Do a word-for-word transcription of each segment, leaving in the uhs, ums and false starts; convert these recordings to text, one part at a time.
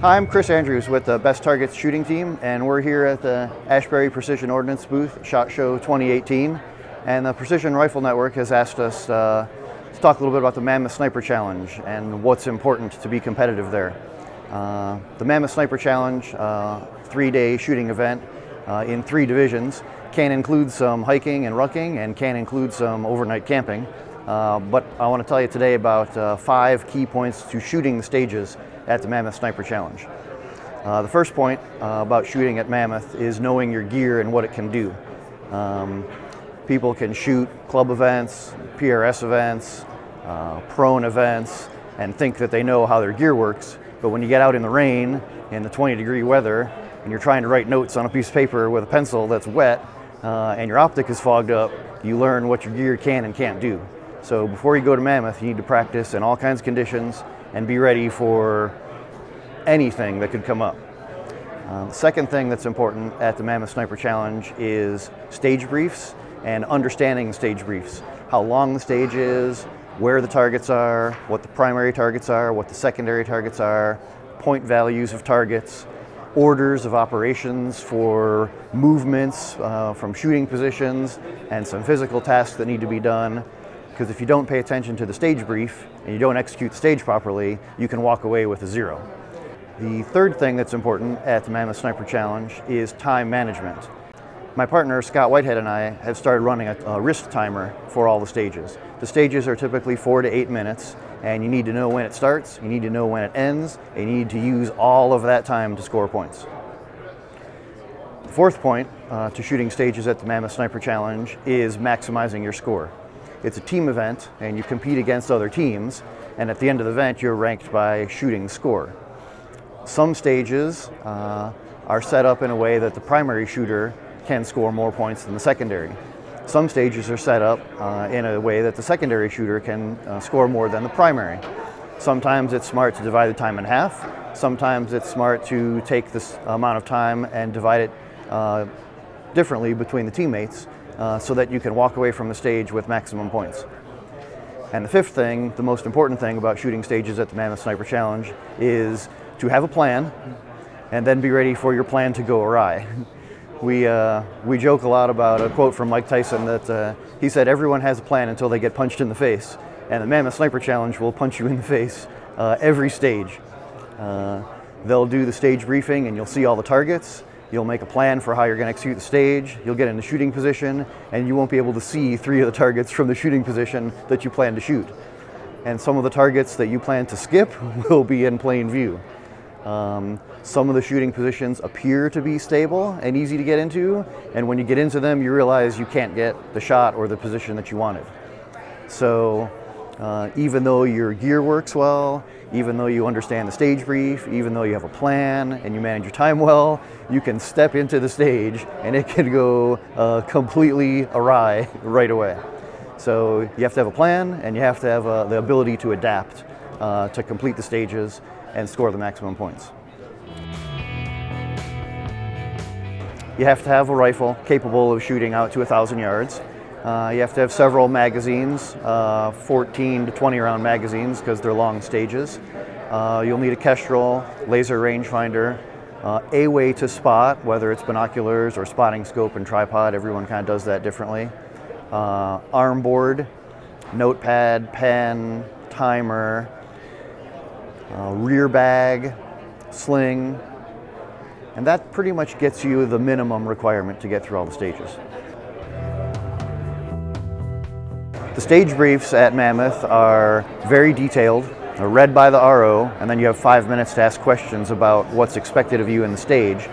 Hi, I'm Chris Andrews with the Best Targets shooting team, and we're here at the Ashbury Precision Ordnance booth, SHOT Show twenty eighteen, and the Precision Rifle Network has asked us uh, to talk a little bit about the Mammoth Sniper Challenge and what's important to be competitive there. Uh, the Mammoth Sniper Challenge, uh, three-day shooting event uh, in three divisions, can include some hiking and rucking and can include some overnight camping, uh, but I want to tell you today about uh, five key points to shooting stages at the Mammoth Sniper Challenge. Uh, the first point uh, about shooting at Mammoth is knowing your gear and what it can do. Um, people can shoot club events, P R S events, uh, prone events, and think that they know how their gear works, but when you get out in the rain, in the twenty degree weather, and you're trying to write notes on a piece of paper with a pencil that's wet, uh, and your optic is fogged up, you learn what your gear can and can't do. So before you go to Mammoth, you need to practice in all kinds of conditions and be ready for anything that could come up. Uh, the second thing that's important at the Mammoth Sniper Challenge is stage briefs and understanding stage briefs. How long the stage is, where the targets are, what the primary targets are, what the secondary targets are, point values of targets, orders of operations for movements uh, from shooting positions, and some physical tasks that need to be done. Because if you don't pay attention to the stage brief and you don't execute the stage properly, you can walk away with a zero. The third thing that's important at the Mammoth Sniper Challenge is time management. My partner Scott Whitehead and I have started running a, a wrist timer for all the stages. The stages are typically four to eight minutes, and you need to know when it starts, you need to know when it ends, and you need to use all of that time to score points. The fourth point uh, to shooting stages at the Mammoth Sniper Challenge is maximizing your score. It's a team event, and you compete against other teams, and at the end of the event, you're ranked by shooting score. Some stages uh, are set up in a way that the primary shooter can score more points than the secondary. Some stages are set up uh, in a way that the secondary shooter can uh, score more than the primary. Sometimes it's smart to divide the time in half. Sometimes it's smart to take this amount of time and divide it uh, differently between the teammates. Uh, so that you can walk away from the stage with maximum points. And the fifth thing, the most important thing about shooting stages at the Mammoth Sniper Challenge is to have a plan and then be ready for your plan to go awry. We, uh, we joke a lot about a quote from Mike Tyson that uh, he said, everyone has a plan until they get punched in the face. And the Mammoth Sniper Challenge will punch you in the face uh, every stage. Uh, they'll do the stage briefing and you'll see all the targets. You'll make a plan for how you're going to execute the stage, you'll get in the shooting position, and you won't be able to see three of the targets from the shooting position that you plan to shoot. And some of the targets that you plan to skip will be in plain view. Um, some of the shooting positions appear to be stable and easy to get into, and when you get into them, you realize you can't get the shot or the position that you wanted. So uh, even though your gear works well, even though you understand the stage brief, even though you have a plan and you manage your time well, you can step into the stage and it can go uh, completely awry right away. So you have to have a plan and you have to have uh, the ability to adapt uh, to complete the stages and score the maximum points. You have to have a rifle capable of shooting out to a thousand yards. Uh, you have to have several magazines, uh, fourteen to twenty round magazines because they're long stages. Uh, you'll need a Kestrel, laser rangefinder, uh, a way to spot, whether it's binoculars or spotting scope and tripod, everyone kind of does that differently. Uh, arm board, notepad, pen, timer, uh, rear bag, sling, and that pretty much gets you the minimum requirement to get through all the stages. The stage briefs at Mammoth are very detailed, they're read by the R O, and then you have five minutes to ask questions about what's expected of you in the stage.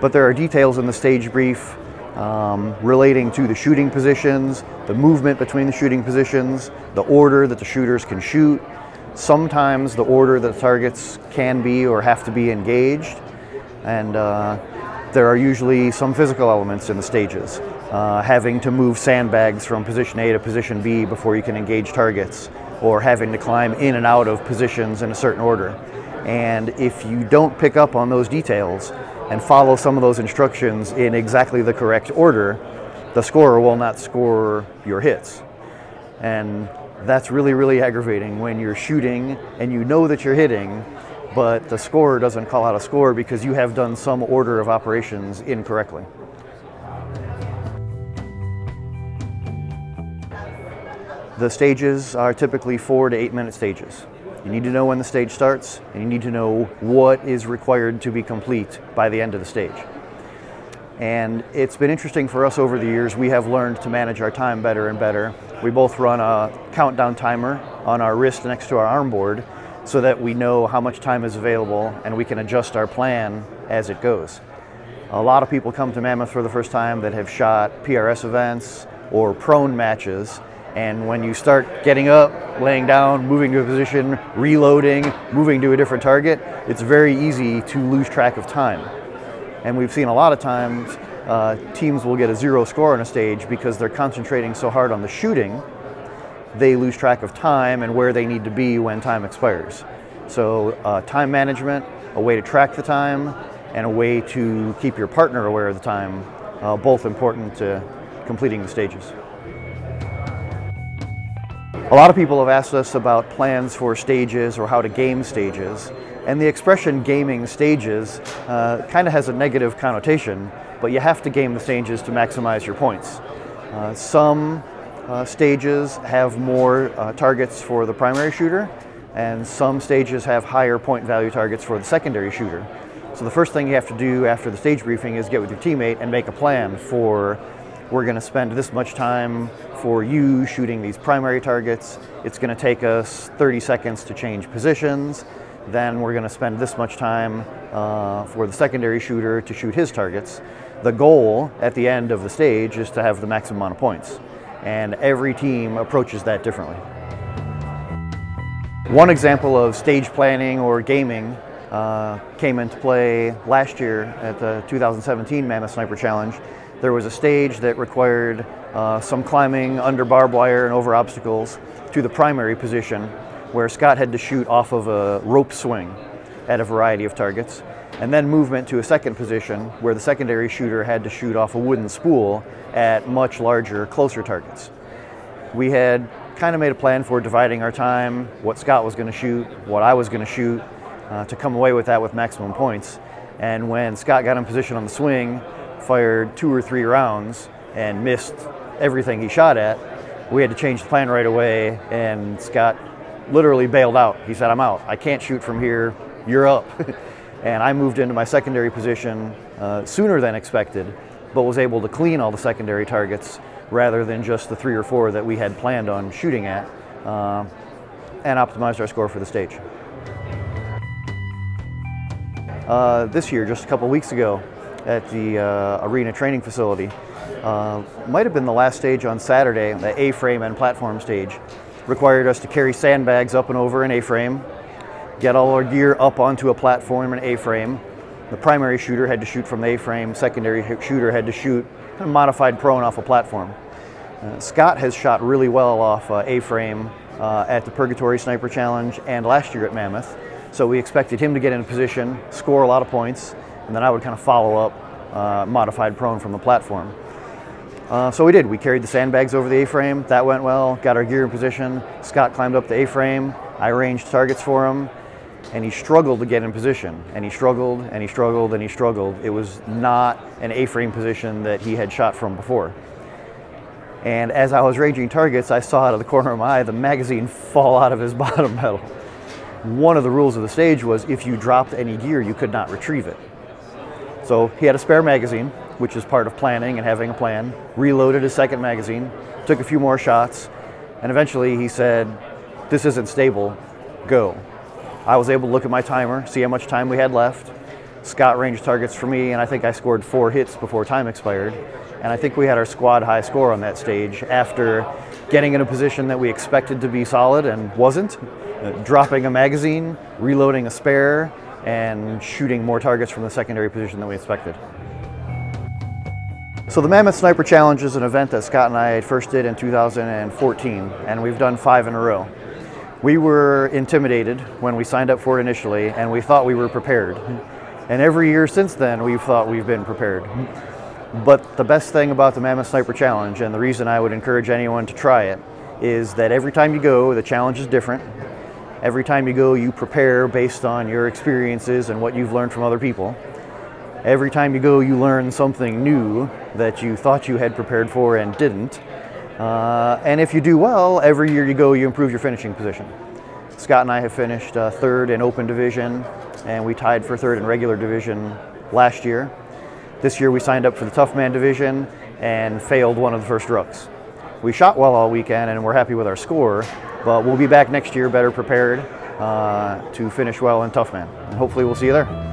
But there are details in the stage brief um, relating to the shooting positions, the movement between the shooting positions, the order that the shooters can shoot, sometimes the order that the targets can be or have to be engaged, and uh, there are usually some physical elements in the stages. Uh, having to move sandbags from position A to position B before you can engage targets, or having to climb in and out of positions in a certain order. And if you don't pick up on those details and follow some of those instructions in exactly the correct order, the scorer will not score your hits. And that's really, really aggravating when you're shooting and you know that you're hitting, but the scorer doesn't call out a score because you have done some order of operations incorrectly. The stages are typically four to eight minute stages. You need to know when the stage starts, and you need to know what is required to be complete by the end of the stage. And it's been interesting for us over the years. We have learned to manage our time better and better. We both run a countdown timer on our wrist next to our arm board so that we know how much time is available and we can adjust our plan as it goes. A lot of people come to Mammoth for the first time that have shot P R S events or prone matches, and when you start getting up, laying down, moving to a position, reloading, moving to a different target, it's very easy to lose track of time. And we've seen a lot of times uh, teams will get a zero score on a stage because they're concentrating so hard on the shooting, they lose track of time and where they need to be when time expires. So uh, time management, a way to track the time, and a way to keep your partner aware of the time, uh, both important to completing the stages. A lot of people have asked us about plans for stages or how to game stages. And the expression gaming stages uh, kind of has a negative connotation, but you have to game the stages to maximize your points. Uh, some uh, stages have more uh, targets for the primary shooter, and some stages have higher point value targets for the secondary shooter. So the first thing you have to do after the stage briefing is get with your teammate and make a plan for, we're going to spend this much time for you shooting these primary targets. It's going to take us thirty seconds to change positions. Then we're going to spend this much time uh, for the secondary shooter to shoot his targets. The goal at the end of the stage is to have the maximum amount of points, and every team approaches that differently. One example of stage planning or gaming uh, came into play last year at the two thousand seventeen Mammoth Sniper Challenge. There was a stage that required uh, some climbing under barbed wire and over obstacles to the primary position, where Scott had to shoot off of a rope swing at a variety of targets, and then movement to a second position where the secondary shooter had to shoot off a wooden spool at much larger, closer targets. We had kind of made a plan for dividing our time, what Scott was going to shoot, what I was going to shoot, uh, to come away with that with maximum points. And when Scott got in position on the swing, fired two or three rounds and missed everything he shot at, we had to change the plan right away, and Scott literally bailed out. He said, I'm out. I can't shoot from here. You're up. And I moved into my secondary position uh, sooner than expected, but was able to clean all the secondary targets rather than just the three or four that we had planned on shooting at, uh, and optimized our score for the stage. Uh, this year, just a couple weeks ago, at the uh, arena training facility, uh, might have been the last stage on Saturday, the A-frame and platform stage, required us to carry sandbags up and over an A-frame, get all our gear up onto a platform and A-frame. The primary shooter had to shoot from the A-frame, secondary shooter had to shoot kind of modified prone off a platform. Uh, Scott has shot really well off uh, A-frame uh, at the Purgatory Sniper Challenge and last year at Mammoth, so we expected him to get in a position, score a lot of points, and then I would kind of follow up uh, modified prone from the platform. Uh, so we did. We carried the sandbags over the A-frame. That went well. Got our gear in position. Scott climbed up the A-frame. I arranged targets for him, and he struggled to get in position. And he struggled, and he struggled, and he struggled. It was not an A-frame position that he had shot from before. And as I was arranging targets, I saw out of the corner of my eye the magazine fall out of his bottom metal. One of the rules of the stage was if you dropped any gear, you could not retrieve it. So he had a spare magazine, which is part of planning and having a plan, reloaded his second magazine, took a few more shots, and eventually he said, this isn't stable, go. I was able to look at my timer, see how much time we had left. Scott ranged targets for me, and I think I scored four hits before time expired. And I think we had our squad high score on that stage after getting in a position that we expected to be solid and wasn't, uh, dropping a magazine, reloading a spare, and shooting more targets from the secondary position than we expected. So the Mammoth Sniper Challenge is an event that Scott and I first did in two thousand fourteen, and we've done five in a row. We were intimidated when we signed up for it initially, and we thought we were prepared. And every year since then, we've thought we've been prepared. But the best thing about the Mammoth Sniper Challenge, and the reason I would encourage anyone to try it, is that every time you go, the challenge is different. Every time you go, you prepare based on your experiences and what you've learned from other people. Every time you go, you learn something new that you thought you had prepared for and didn't. Uh, and if you do well, every year you go, you improve your finishing position. Scott and I have finished uh, third in open division, and we tied for third in regular division last year. This year we signed up for the tough man division and failed one of the first rucks. We shot well all weekend and we're happy with our score, but we'll be back next year better prepared uh, to finish well in tough man. And hopefully we'll see you there.